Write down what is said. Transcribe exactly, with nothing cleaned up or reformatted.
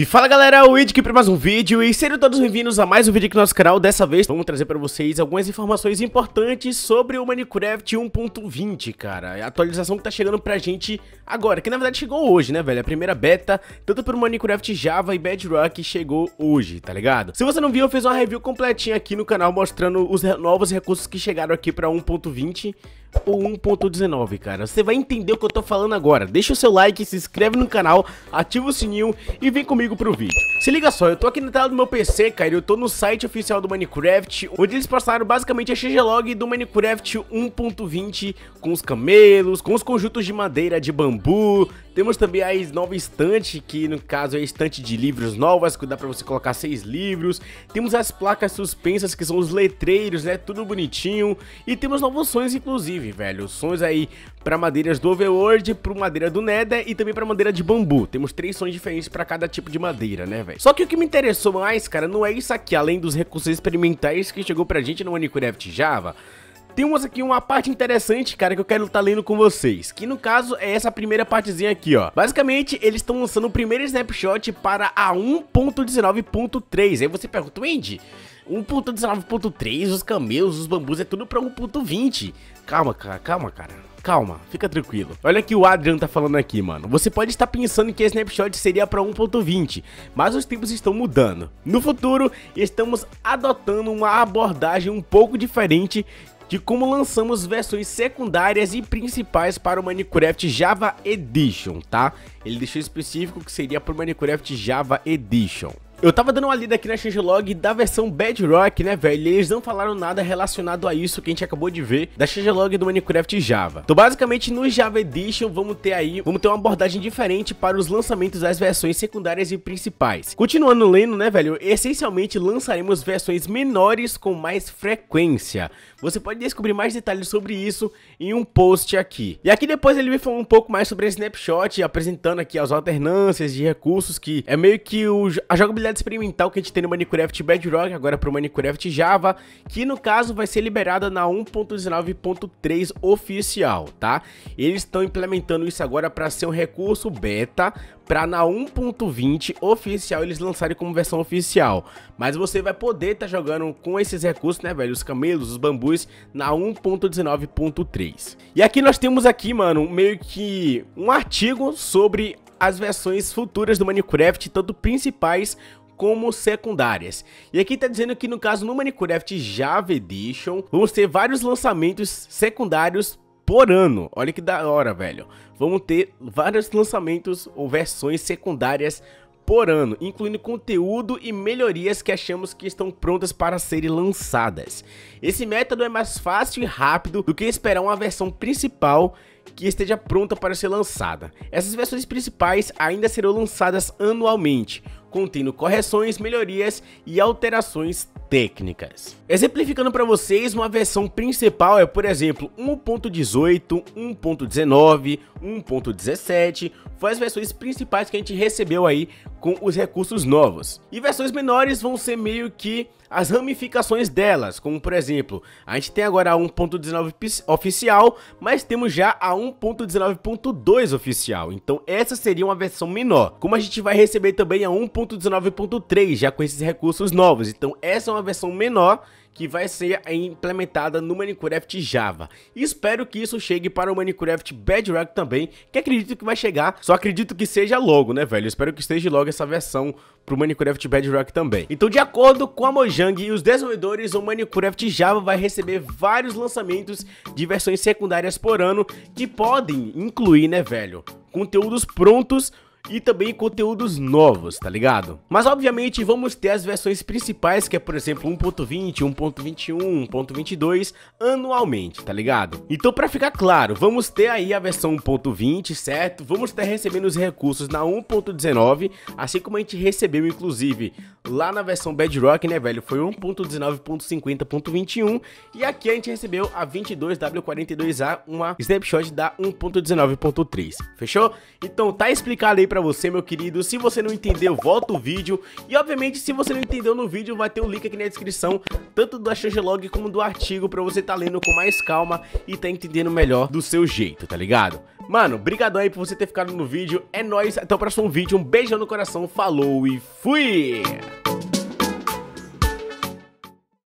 E fala galera, o Id aqui para mais um vídeo e sejam todos bem-vindos a mais um vídeo aqui no nosso canal. Dessa vez vamos trazer para vocês algumas informações importantes sobre o Minecraft um ponto vinte, cara. A atualização que tá chegando pra gente agora, que na verdade chegou hoje, né, velho? A primeira beta, tanto pro Minecraft Java e Bedrock, chegou hoje, tá ligado? Se você não viu, eu fiz uma review completinha aqui no canal mostrando os novos recursos que chegaram aqui pra um ponto vinte ou um ponto dezenove, cara. Você vai entender o que eu tô falando agora. Deixa o seu like, se inscreve no canal, ativa o sininho e vem comigo comigo pro vídeo. Se liga só, eu tô aqui na tela do meu P C, cara, eu tô no site oficial do Minecraft, onde eles passaram basicamente a changelog do Minecraft um ponto vinte, com os camelos, com os conjuntos de madeira de bambu. Temos também a nova estante, que no caso é a estante de livros novas, que dá pra você colocar seis livros. Temos as placas suspensas, que são os letreiros, né, tudo bonitinho. E temos novos sons, inclusive, velho, sons aí pra madeiras do Overworld, pro madeira do Nether e também pra madeira de bambu. Temos três sons diferentes pra cada tipo de madeira, né, velho? Só que o que me interessou mais, cara, não é isso aqui. Além dos recursos experimentais que chegou pra gente no Minecraft Java, temos aqui uma parte interessante, cara, que eu quero estar lendo com vocês, que no caso é essa primeira partezinha aqui, ó. Basicamente, eles estão lançando o primeiro snapshot para a um ponto dezenove ponto três. Aí você pergunta, Wendy, um ponto dezenove ponto três, os camelos, os bambus, é tudo pra um ponto vinte. Calma, cara, calma, cara. Calma, fica tranquilo. Olha que o Adrian tá falando aqui, mano. Você pode estar pensando que a snapshot seria para um ponto vinte, mas os tempos estão mudando. No futuro, estamos adotando uma abordagem um pouco diferente de como lançamos versões secundárias e principais para o Minecraft Java Edition, tá? Ele deixou específico que seria para o Minecraft Java Edition. Eu tava dando uma lida aqui na changelog da versão Bedrock, né, velho? Eles não falaram nada relacionado a isso que a gente acabou de ver da changelog do Minecraft Java. Então, basicamente, no Java Edition, vamos ter aí, vamos ter uma abordagem diferente para os lançamentos das versões secundárias e principais. Continuando lendo, né, velho? Essencialmente, lançaremos versões menores com mais frequência. Você pode descobrir mais detalhes sobre isso em um post aqui. E aqui depois ele me falou um pouco mais sobre a snapshot, apresentando aqui as alternâncias de recursos, que é meio que o, a jogabilidade experimental que a gente tem no Minecraft Bedrock agora para o Minecraft Java, que no caso vai ser liberada na um ponto dezenove ponto três oficial, tá? Eles estão implementando isso agora para ser um recurso beta, para na um ponto vinte oficial eles lançarem como versão oficial. Mas você vai poder estar tá jogando com esses recursos, né, velho? Os camelos, os bambus, na um ponto dezenove ponto três. E aqui nós temos aqui, mano, meio que um artigo sobre as versões futuras do Minecraft, tanto principais como secundárias. E aqui tá dizendo que no caso no Minecraft Java Edition, vamos ter vários lançamentos secundários por ano. Olha que da hora, velho. Vamos ter vários lançamentos ou versões secundárias por ano, incluindo conteúdo e melhorias que achamos que estão prontas para serem lançadas. Esse método é mais fácil e rápido do que esperar uma versão principal que esteja pronta para ser lançada. Essas versões principais ainda serão lançadas anualmente, contendo correções, melhorias e alterações técnicas. Exemplificando para vocês, uma versão principal é, por exemplo, um ponto dezoito, um ponto dezenove, um ponto dezessete, foi as versões principais que a gente recebeu aí com os recursos novos. E versões menores vão ser meio que as ramificações delas, como por exemplo, a gente tem agora a um ponto dezenove oficial, mas temos já a um ponto dezenove ponto dois oficial, então essa seria uma versão menor, como a gente vai receber também a um ponto dezenove ponto três, já com esses recursos novos, então essa é uma versão menor que vai ser implementada no Minecraft Java. Espero que isso chegue para o Minecraft Bedrock também, que acredito que vai chegar, só acredito que seja logo, né, velho? Espero que esteja logo essa versão para o Minecraft Bedrock também. Então, de acordo com a Mojang e os desenvolvedores, o Minecraft Java vai receber vários lançamentos de versões secundárias por ano, que podem incluir, né, velho, conteúdos prontos e também conteúdos novos, tá ligado? Mas obviamente vamos ter as versões principais, que é por exemplo um ponto vinte, um ponto vinte e um, um ponto vinte e dois anualmente, tá ligado? Então pra ficar claro, vamos ter aí a versão um ponto vinte, certo? Vamos estar recebendo os recursos na um ponto dezenove, assim como a gente recebeu inclusive lá na versão Bedrock, né, velho? Foi um ponto dezenove ponto cinquenta ponto vinte e um e aqui a gente recebeu a vinte e dois W quarenta e dois A, uma snapshot da um ponto dezenove ponto três, fechou? Então tá explicado aí pra você, meu querido. Se você não entendeu, volta o vídeo. E obviamente, se você não entendeu no vídeo, vai ter o link aqui na descrição, tanto da changelog como do artigo, pra você tá lendo com mais calma e tá entendendo melhor do seu jeito, tá ligado? Mano, brigadão aí por você ter ficado no vídeo. É nóis, até o próximo vídeo. Um beijão no coração, falou e fui!